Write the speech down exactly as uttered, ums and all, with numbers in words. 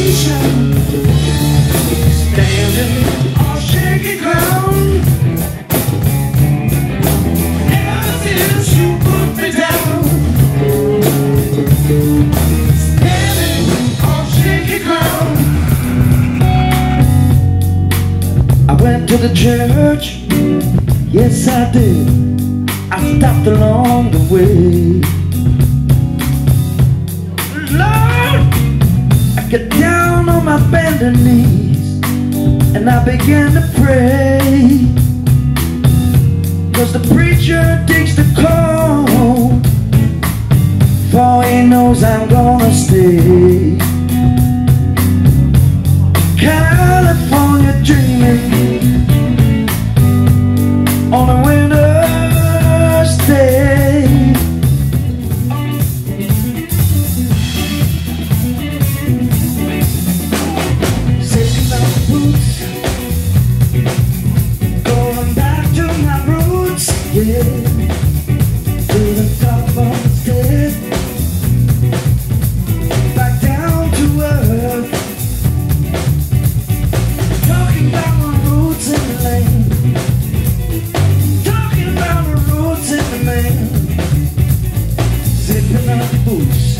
nation, standing on shaky ground. Ever since you put me down, standing on shaky ground. I went to the church, yes I did. I stopped along the way. Get down on my bended knees and I began to pray, 'cause the preacher takes the call, for he knows I'm gonna stay. California dreaming on a winter's day. Yeah, to the top of the stairs, back down to earth. Talking about my roots in the land, talking about my roots in the land. Zipping up boots.